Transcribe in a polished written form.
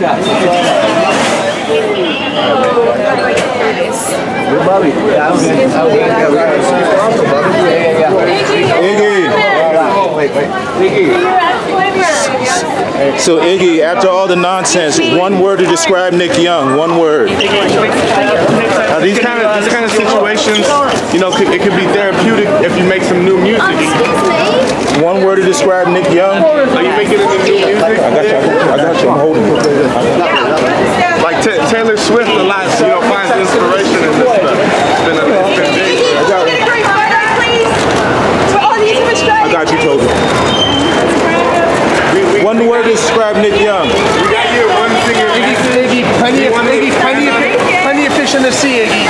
guys. We're Bobby. Iggy. So Iggy, after all the nonsense, one word to describe Nick Young. One word. These kind of situations, you know, it could be therapeutic if you make some new music. One word to describe Nick Young. Are you making any new music? I got you. I'm holding it. Like Taylor Swift, a lot, you know, finds inspiration in this stuff. It's been big. I got you, Toby. One word to describe Nick Young. We got you. One singer. Iggy, plenty of fish in the sea, Iggy.